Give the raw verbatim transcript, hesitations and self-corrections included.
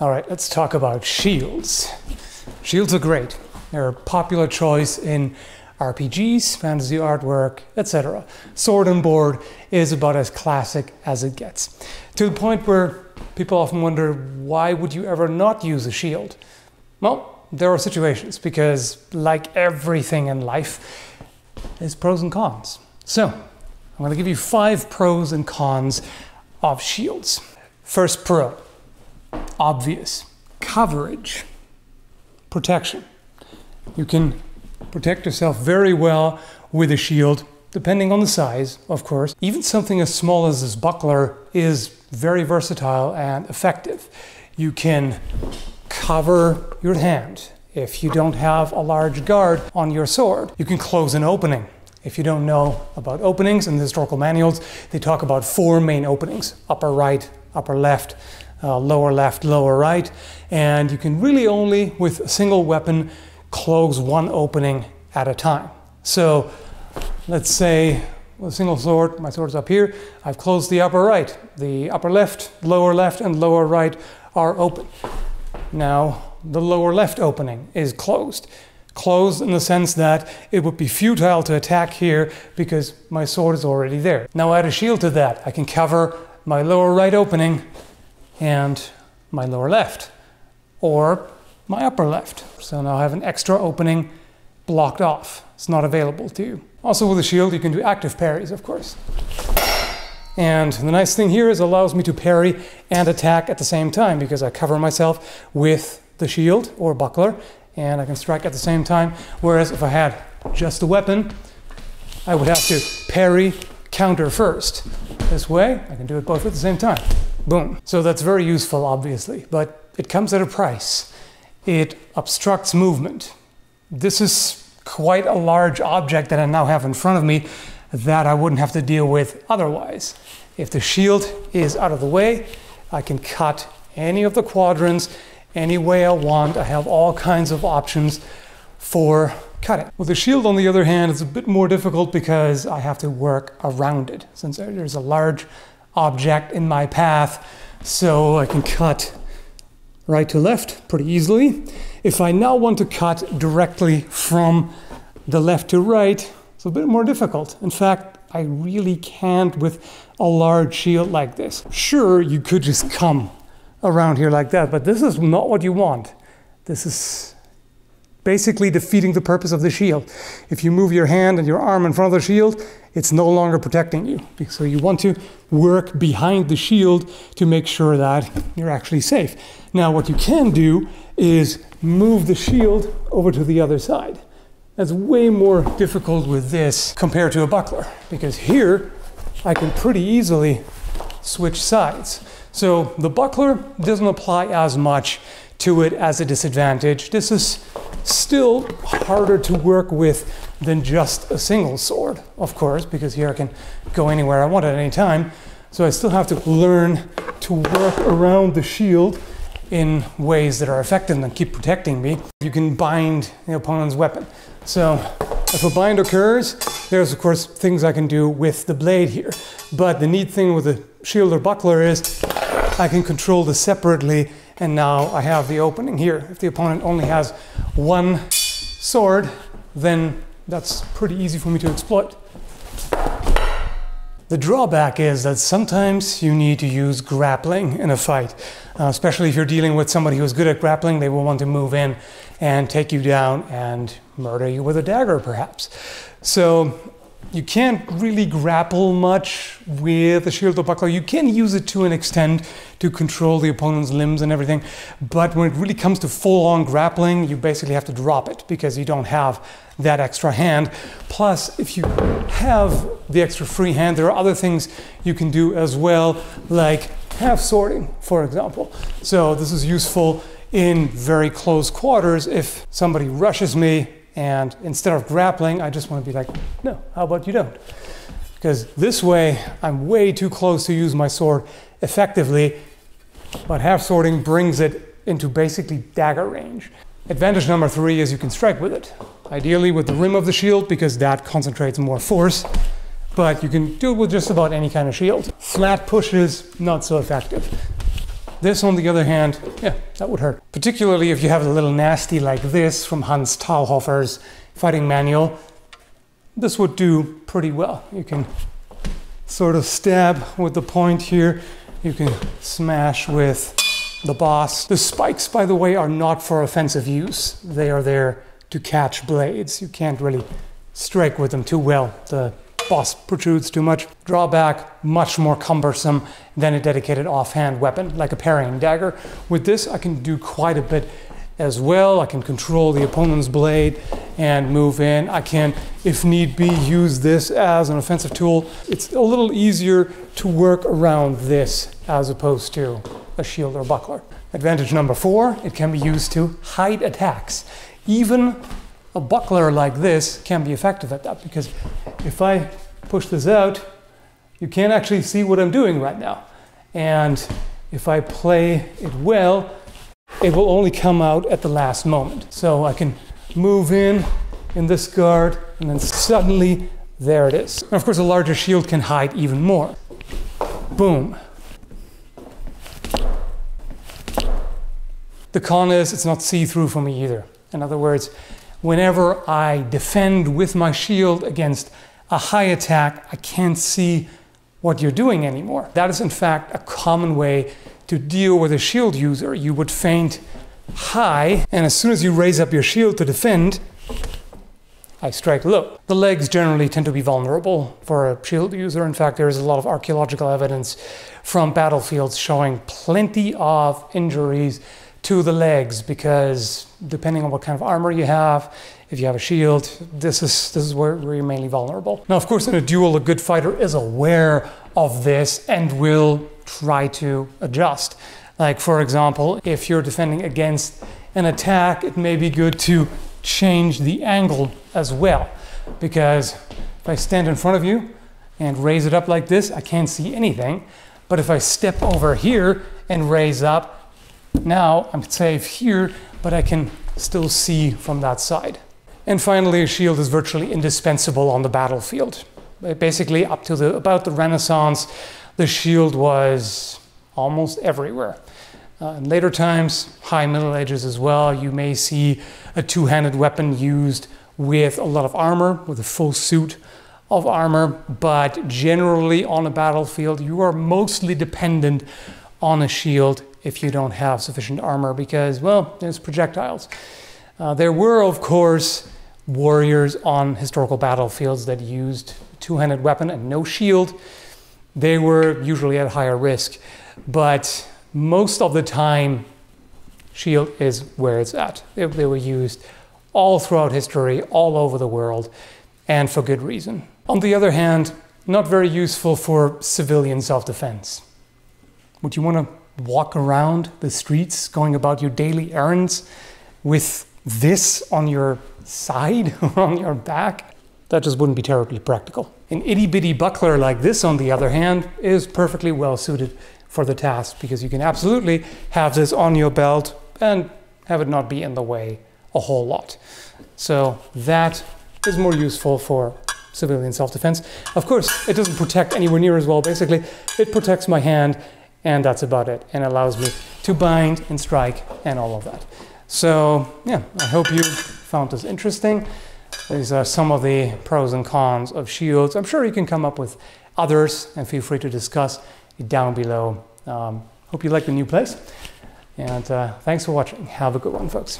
All right, let's talk about shields. Shields are great. They're a popular choice in R P Gs, fantasy artwork, et cetera. Sword and board is about as classic as it gets, to the point where people often wonder, why would you ever not use a shield? Well, there are situations, because like everything in life, there's pros and cons. So I'm going to give you five pros and cons of shields. First pro. Obvious. Coverage. Protection. You can protect yourself very well with a shield, depending on the size, of course. Even something as small as this buckler is very versatile and effective. You can cover your hand if you don't have a large guard on your sword. You can close an opening. If you don't know about openings, in the historical manuals, they talk about four main openings: upper right, upper left, Uh, lower left, lower right, and you can really only, with a single weapon, close one opening at a time. So let's say with a single sword, my sword's up here, I've closed the upper right. The upper left, lower left, and lower right are open. Now the lower left opening is closed. Closed in the sense that it would be futile to attack here because my sword is already there. Now add a shield to that. I can cover my lower right opening and my lower left, or my upper left. So now I have an extra opening blocked off. It's not available to you. Also with a shield, you can do active parries, of course. And the nice thing here is it allows me to parry and attack at the same time, because I cover myself with the shield or buckler, and I can strike at the same time. Whereas if I had just a weapon, I would have to parry, counter first. This way, I can do it both at the same time. Boom. So that's very useful, obviously, but it comes at a price. It obstructs movement. This is quite a large object that I now have in front of me that I wouldn't have to deal with otherwise. If the shield is out of the way, I can cut any of the quadrants any way I want. I have all kinds of options for cutting. With the shield, on the other hand, it's a bit more difficult because I have to work around it, since there's a large object in my path, so I can cut right to left pretty easily. If I now want to cut directly from the left to right, it's a bit more difficult. In fact, I really can't with a large shield like this. Sure, you could just come around here like that, but this is not what you want. This is basically defeating the purpose of the shield. If you move your hand and your arm in front of the shield, it's no longer protecting you. So you want to work behind the shield to make sure that you're actually safe. Now what you can do is move the shield over to the other side. That's way more difficult with this compared to a buckler, because here I can pretty easily switch sides. So the buckler doesn't apply as much to it as a disadvantage. This is still harder to work with than just a single sword, of course, because here I can go anywhere I want at any time. So I still have to learn to work around the shield in ways that are effective and keep protecting me. You can bind the opponent's weapon. So if a bind occurs, there's of course things I can do with the blade here. But the neat thing with a shield or buckler is I can control this separately, and now I have the opening here. If the opponent only has one sword, then that's pretty easy for me to exploit. The drawback is that sometimes you need to use grappling in a fight, uh, especially if you're dealing with somebody who's good at grappling. They will want to move in and take you down and murder you with a dagger, perhaps. So you can't really grapple much with a shield or buckler. You can use it to an extent to control the opponent's limbs and everything, but when it really comes to full-on grappling, you basically have to drop it because you don't have that extra hand. Plus, if you have the extra free hand, there are other things you can do as well, like half swording, for example. So this is useful in very close quarters. If somebody rushes me, and instead of grappling, I just want to be like, no, how about you don't? Because this way, I'm way too close to use my sword effectively, but half swording brings it into basically dagger range. Advantage number three is you can strike with it. Ideally with the rim of the shield, because that concentrates more force, but you can do it with just about any kind of shield. Flat pushes, not so effective. This, on the other hand, yeah, that would hurt. Particularly if you have a little nasty like this from Hans Talhofer's fighting manual. This would do pretty well. You can sort of stab with the point here. You can smash with the boss. The spikes, by the way, are not for offensive use. They are there to catch blades. You can't really strike with them too well. The boss protrudes too much. Drawback, much more cumbersome than a dedicated offhand weapon, like a parrying dagger. With this, I can do quite a bit as well. I can control the opponent's blade and move in. I can, if need be, use this as an offensive tool. It's a little easier to work around this as opposed to a shield or buckler. Advantage number four, it can be used to hide attacks. Even a buckler like this can be effective at that, because if I push this out, you can't actually see what I'm doing right now. And if I play it well, it will only come out at the last moment. So I can move in in this guard, and then suddenly there it is. And of course, a larger shield can hide even more. Boom. The con is it's not see-through for me either. In other words, whenever I defend with my shield against a high attack, I can't see what you're doing anymore. That is in fact a common way to deal with a shield user. You would feint high, and as soon as you raise up your shield to defend, I strike low. The legs generally tend to be vulnerable for a shield user. In fact, there is a lot of archaeological evidence from battlefields showing plenty of injuries to the legs, because depending on what kind of armor you have, if you have a shield, this is, this is where you're mainly vulnerable. Now, of course, in a duel, a good fighter is aware of this and will try to adjust. Like, for example, if you're defending against an attack, it may be good to change the angle as well, because if I stand in front of you and raise it up like this, I can't see anything. But if I step over here and raise up, now I'm safe here, but I can still see from that side. And finally, a shield is virtually indispensable on the battlefield. Basically, up to the, about the Renaissance, the shield was almost everywhere. Uh, in later times, high Middle Ages as well, you may see a two-handed weapon used with a lot of armor, with a full suit of armor, but generally on a battlefield, you are mostly dependent on a shield if you don't have sufficient armor, because, well, there's projectiles. Uh, there were, of course, warriors on historical battlefields that used a two-handed weapon and no shield. They were usually at higher risk, but most of the time, shield is where it's at. They, they were used all throughout history, all over the world, and for good reason. On the other hand, not very useful for civilian self-defense. Would you want to walk around the streets going about your daily errands with this on your side or on your back? That just wouldn't be terribly practical. An itty-bitty buckler like this, on the other hand, is perfectly well suited for the task, because you can absolutely have this on your belt and have it not be in the way a whole lot. So that is more useful for civilian self-defense. Of course, it doesn't protect anywhere near as well. Basically, it protects my hand, and that's about it, and allows me to bind and strike and all of that. So yeah, I hope you found this interesting. These are some of the pros and cons of shields. I'm sure you can come up with others, and feel free to discuss it down below. Um, hope you like the new place, and uh, thanks for watching. Have a good one, folks.